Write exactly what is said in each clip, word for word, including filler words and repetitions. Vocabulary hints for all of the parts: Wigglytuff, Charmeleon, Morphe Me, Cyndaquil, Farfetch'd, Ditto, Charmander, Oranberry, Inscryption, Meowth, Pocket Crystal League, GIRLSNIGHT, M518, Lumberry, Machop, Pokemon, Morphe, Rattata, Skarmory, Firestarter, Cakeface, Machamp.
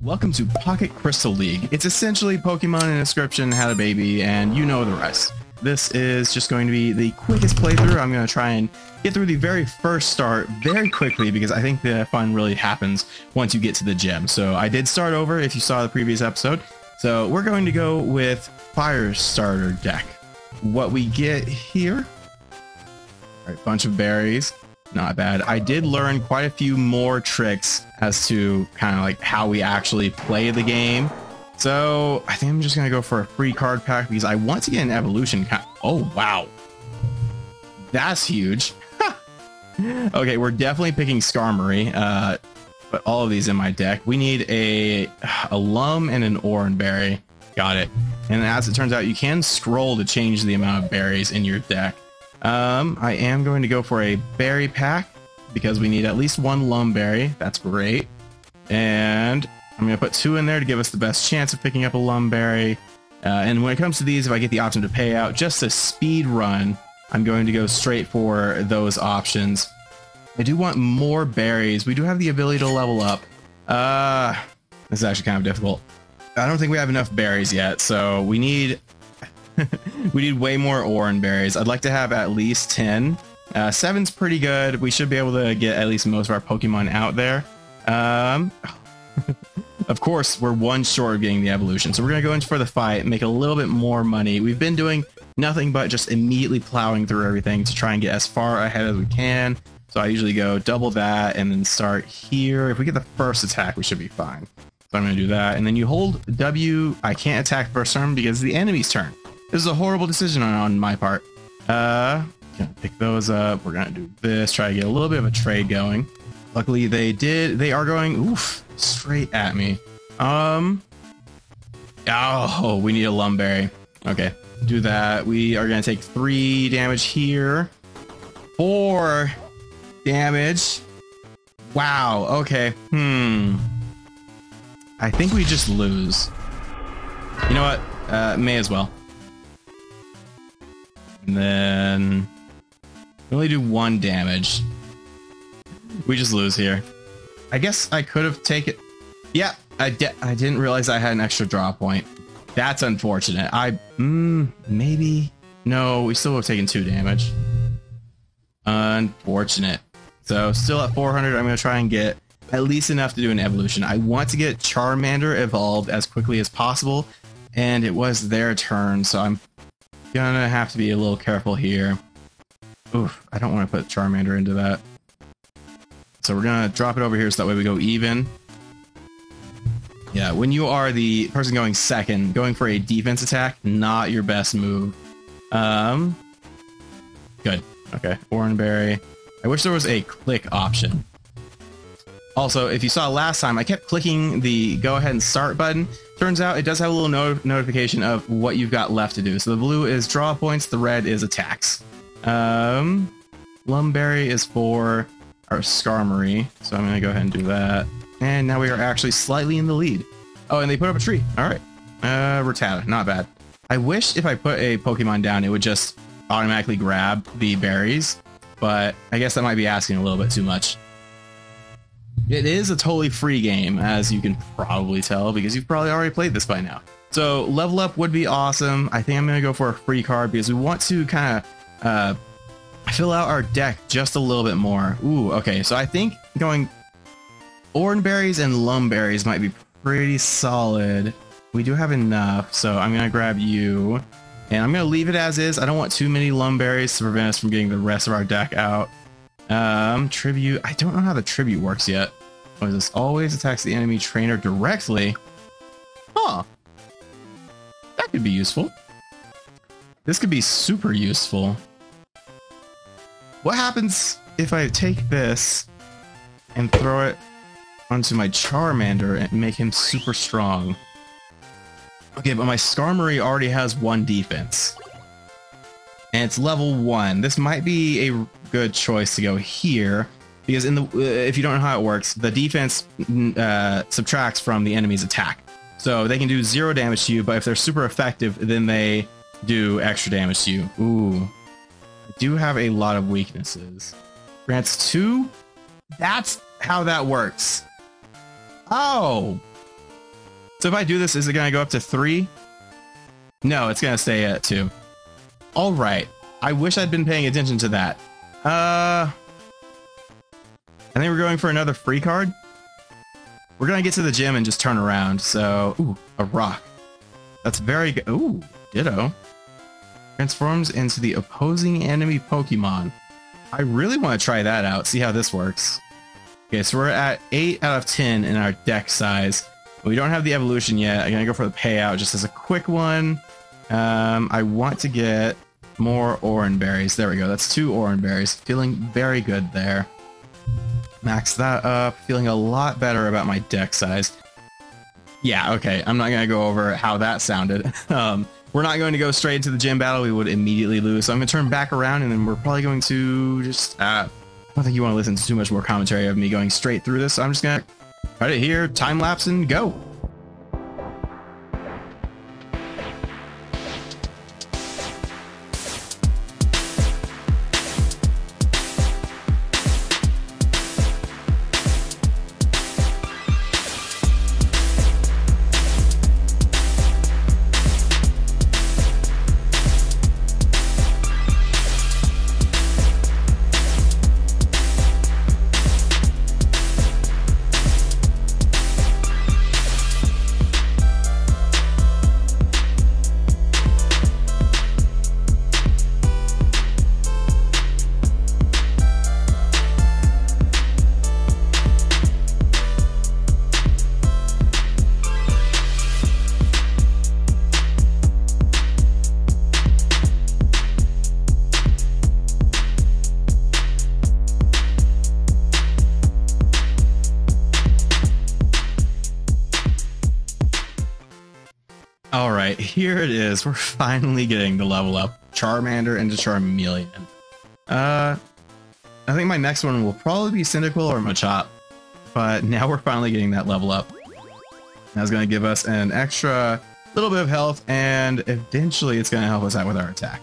Welcome to Pocket Crystal League. It's essentially Pokemon and Inscryption had a baby, and you know the rest. This is just going to be the quickest playthrough. I'm going to try and get through the very first start very quickly because I think the fun really happens once you get to the gym. So I did start over if you saw the previous episode. So we're going to go with Firestarter deck. What we get here, all right, bunch of berries. Not bad. I did learn quite a few more tricks as to kind of like how we actually play the game. So I think I'm just going to go for a free card pack because I want to get an evolution. Oh, wow. That's huge. Okay, we're definitely picking Skarmory. Uh, but all of these in my deck. We need a, a Lum and an Oranberry. Got it. And as it turns out, you can scroll to change the amount of berries in your deck. Um, I am going to go for a berry pack because we need at least one Lumberry. That's great. And I'm going to put two in there to give us the best chance of picking up a Lumberry. Uh, and when it comes to these, if I get the option to pay out just a speed run, I'm going to go straight for those options. I do want more berries. We do have the ability to level up. Uh, this is actually kind of difficult. I don't think we have enough berries yet, so we need... we need way more Oranberries. I'd like to have at least ten. Uh, seven's pretty good. We should be able to get at least most of our Pokemon out there. Um, of course, we're one short of getting the evolution, so we're going to go in for the fight, make a little bit more money. We've been doing nothing but just immediately plowing through everything to try and get as far ahead as we can. So I usually go double that and then start here. If we get the first attack, we should be fine. So I'm going to do that. And then you hold W. I can't attack first turn because it's the enemy's turn. This is a horrible decision on, on my part. Uh, gonna pick those up. We're gonna do this. Try to get a little bit of a trade going. Luckily, they did. They are going oof straight at me. Um. Oh, we need a Lumberry. Okay, do that. We are gonna take three damage here. Four damage. Wow. Okay. Hmm. I think we just lose. You know what? Uh, may as well. And then we only do one damage. We just lose here. I guess I could have taken. Yeah, I, di I didn't realize I had an extra draw point. That's unfortunate. I mm, maybe no. We still have taken two damage. Unfortunate. So still at four hundred. I'm gonna try and get at least enough to do an evolution. I want to get Charmander evolved as quickly as possible, and it was their turn, so I'm gonna have to be a little careful here. Oof, I don't want to put Charmander into that. So we're gonna drop it over here so that way we go even. Yeah, when you are the person going second, going for a defense attack, not your best move. Um, good. Okay, Oranberry. I wish there was a click option. Also, if you saw last time, I kept clicking the go ahead and start button. Turns out it does have a little no notification of what you've got left to do. So the blue is draw points, the red is attacks. Um, Lumberry is for our Skarmory, so I'm going to go ahead and do that. And now we are actually slightly in the lead. Oh, and they put up a tree. All right. Uh, Rattata, not bad. I wish if I put a Pokemon down, it would just automatically grab the berries, but I guess that might be asking a little bit too much. It is a totally free game, as you can probably tell, because you've probably already played this by now. So level up would be awesome. I think I'm going to go for a free card because we want to kind of uh, fill out our deck just a little bit more. Ooh, okay. So I think going Oranberries and Lumberries might be pretty solid. We do have enough, so I'm going to grab you. And I'm going to leave it as is. I don't want too many Lumberries to prevent us from getting the rest of our deck out. Um, tribute. I don't know how the tribute works yet. What is this? Always attacks the enemy trainer directly. Huh. That could be useful. This could be super useful. What happens if I take this and throw it onto my Charmander and make him super strong? Okay, but my Skarmory already has one defense. And it's level one. This might be a good choice to go here because in the uh, if you don't know how it works, the defense uh, subtracts from the enemy's attack, so they can do zero damage to you. But if they're super effective, then they do extra damage to you. Ooh, I do have a lot of weaknesses. Grants two. That's how that works. Oh, So if I do this, is it going to go up to three? No, it's going to stay at two. All right. I wish I'd been paying attention to that. Uh, I think we're going for another free card. We're going to get to the gym and just turn around. So, ooh, a rock. That's very good. Ooh, Ditto. Transforms into the opposing enemy Pokemon. I really want to try that out. See how this works. Okay, so we're at eight out of ten in our deck size. We don't have the evolution yet. I'm going to go for the payout just as a quick one. Um, I want to get more Oranberries. There we go. That's two Oranberries. Feeling very good there. Max that up. Feeling a lot better about my deck size. Yeah, okay. I'm not going to go over how that sounded. Um, we're not going to go straight into the gym battle. We would immediately lose. So I'm going to turn back around, and then we're probably going to just... Uh, I don't think you want to listen to too much more commentary of me going straight through this. So I'm just going to... Cut it here, time lapse, and go. Alright, here it is. We're finally getting the level up. Charmander into Charmeleon. Uh, I think my next one will probably be Cyndaquil or Machop. But now we're finally getting that level up. That's going to give us an extra little bit of health, and eventually it's going to help us out with our attack.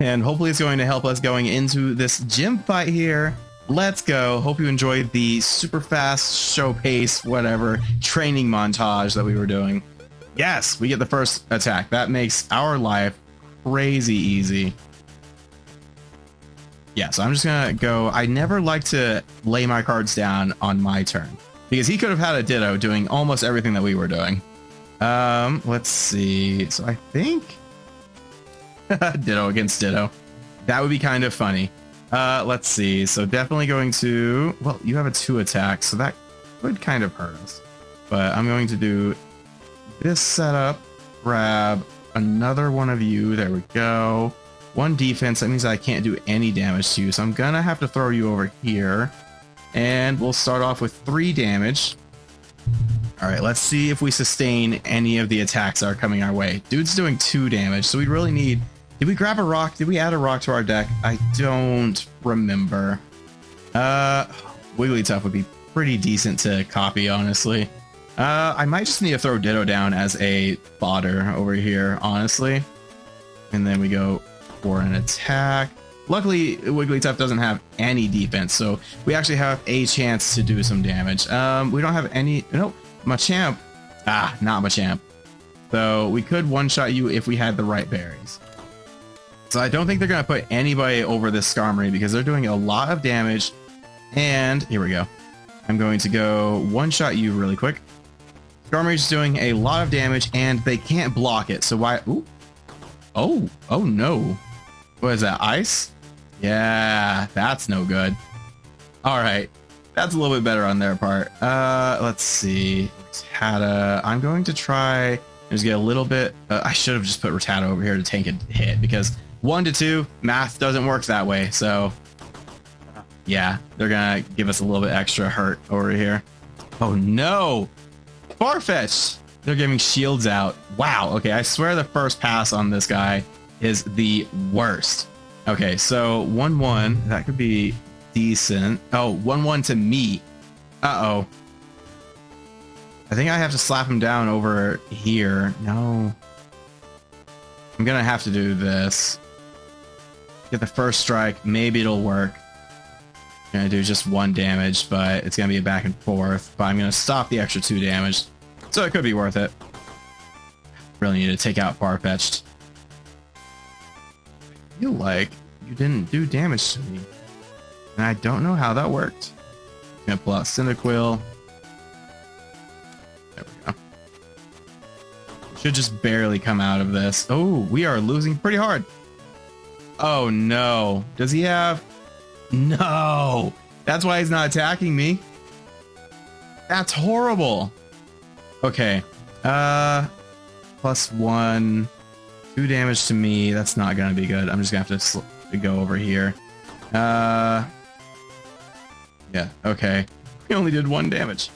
And hopefully it's going to help us going into this gym fight here. Let's go. Hope you enjoyed the super fast, show pace, whatever, training montage that we were doing. Yes, we get the first attack. That makes our life crazy easy. Yeah, so I'm just going to go. I never like to lay my cards down on my turn because he could have had a Ditto doing almost everything that we were doing. Um, let's see. So I think Ditto against Ditto. That would be kind of funny. Uh, let's see. So definitely going to, well, you have a two attack, so that would kind of hurt us, but I'm going to do this setup, grab another one of you. There we go. One defense. That means I can't do any damage to you. So I'm going to have to throw you over here. And we'll start off with three damage. All right, let's see if we sustain any of the attacks that are coming our way. Dude's doing two damage. So we really need... Did we grab a rock? Did we add a rock to our deck? I don't remember. Uh, Wigglytuff would be pretty decent to copy, honestly. Uh, I might just need to throw Ditto down as a fodder over here, honestly. And then we go for an attack. Luckily, Wigglytuff doesn't have any defense, so we actually have a chance to do some damage. Um, we don't have any... Nope. Machamp. Ah, not Machamp. So we could one-shot you if we had the right berries. So I don't think they're going to put anybody over this Skarmory because they're doing a lot of damage. And here we go. I'm going to go one-shot you really quick. Skarmory's doing a lot of damage, and they can't block it, so why... Ooh. Oh, oh no. What is that, ice? Yeah, that's no good. Alright, that's a little bit better on their part. Uh, let's see. Rattata. I'm going to try... Just get a little bit... Uh, I should have just put Rattata over here to take a hit, because one to two, math doesn't work that way, so... Yeah, they're gonna give us a little bit extra hurt over here. Oh no! Farfetch'd! They're giving shields out. Wow, okay, I swear the first pass on this guy is the worst. Okay, so one one, that could be decent. Oh, one one to me. Uh-oh. I think I have to slap him down over here. No. I'm gonna have to do this. Get the first strike, maybe it'll work. I'm gonna do just one damage, but it's gonna be a back and forth. But I'm gonna stop the extra two damage. So it could be worth it. Really need to take out Farfetch'd. I feel like you didn't do damage to me. And I don't know how that worked. I'm gonna pull out Cyndaquil. There we go. Should just barely come out of this. Oh, we are losing pretty hard. Oh no. Does he have... No! That's why he's not attacking me. That's horrible. Okay. Uh, plus one. Two damage to me. That's not gonna be good. I'm just gonna have to, sl to go over here. Uh, yeah, okay. We only did one damage.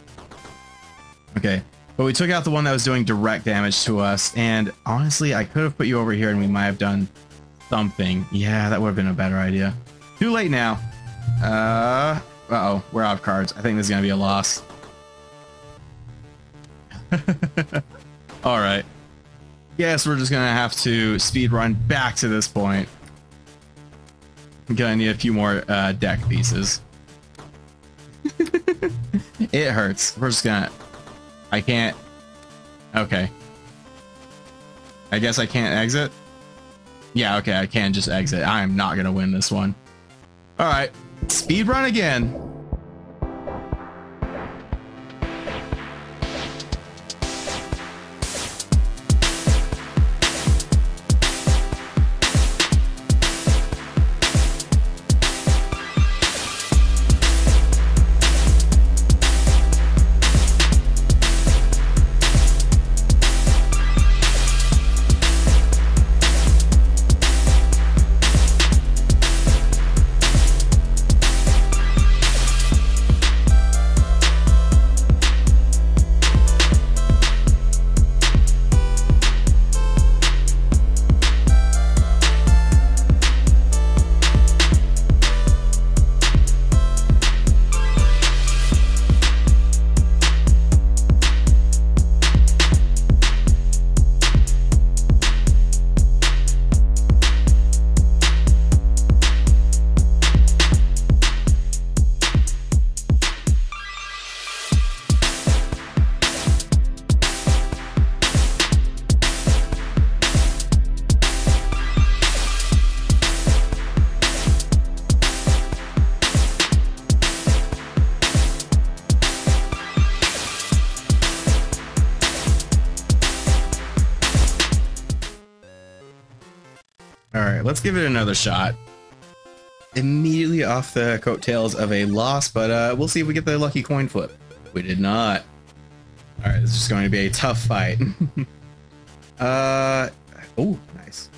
Okay, but we took out the one that was doing direct damage to us, and honestly, I could have put you over here and we might have done something. Yeah, that would have been a better idea. Too late now. Uh, uh-oh, we're out of cards. I think this is gonna be a loss. All right. Yes, we're just gonna have to speedrun back to this point. I'm gonna need a few more uh, deck pieces. It hurts. We're just gonna... I can't... Okay. I guess I can't exit? Yeah, okay, I can just exit. I am not gonna win this one. Alright, speedrun again. Let's give it another shot. Immediately off the coattails of a loss, but uh, we'll see if we get the lucky coin flip. We did not. All right, this is going to be a tough fight. uh, oh, nice.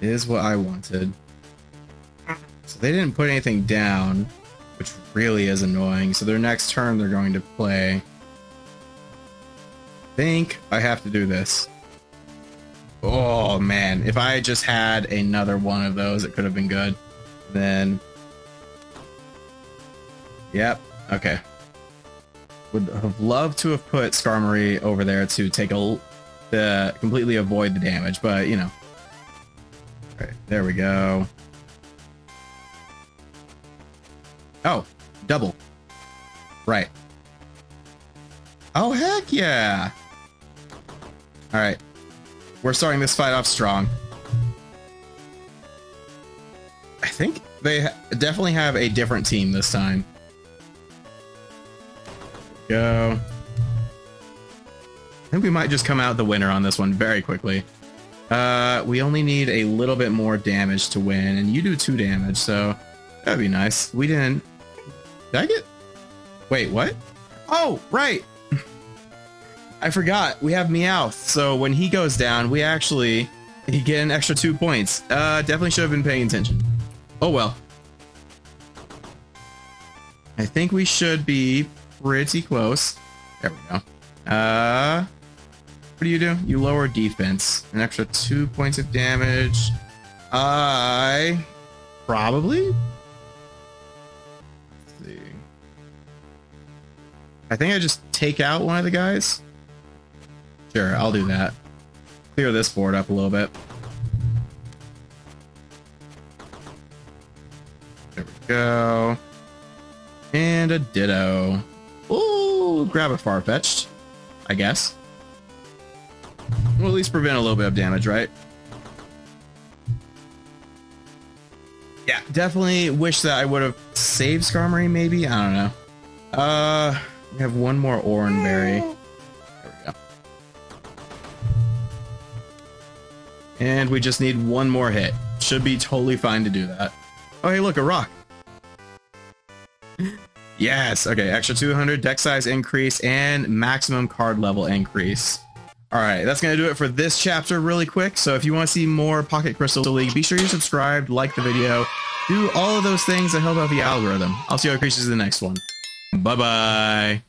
That is what I wanted. So they didn't put anything down, which really is annoying. So their next turn, they're going to play. I think I have to do this. Oh man, if I just had another one of those, it could have been good. Then, yep, okay. Would have loved to have put Skarmory over there to take a, to completely avoid the damage, but you know. All right, there we go. Oh, double. Right. Oh heck yeah! All right. We're starting this fight off strong. I think they ha definitely have a different team this time. Go. I think we might just come out the winner on this one very quickly. Uh, we only need a little bit more damage to win, and you do two damage, so that'd be nice. We didn't... Did I get... Wait, what? Oh, right! I forgot, we have Meowth, so when he goes down, we actually he get an extra two points. Uh, definitely should have been paying attention. Oh well. I think we should be pretty close. There we go. Uh, what do you do? You lower defense. An extra two points of damage. I... Probably? Let's see. I think I just take out one of the guys. Sure, I'll do that. Clear this board up a little bit. There we go. And a Ditto. Ooh, grab a Farfetch'd. I guess. We'll at least prevent a little bit of damage, right? Yeah, definitely wish that I would have saved Skarmory, maybe? I don't know. Uh, we have one more Oranberry. There we go. And we just need one more hit. Should be totally fine to do that. Oh, hey, look, a rock. Yes, okay, extra two hundred, deck size increase, and maximum card level increase. Alright, that's going to do it for this chapter really quick. So if you want to see more Pocket Crystal League, be sure you're subscribed, like the video, do all of those things that help out the algorithm. I'll see how it increases in the next one. Bye-bye.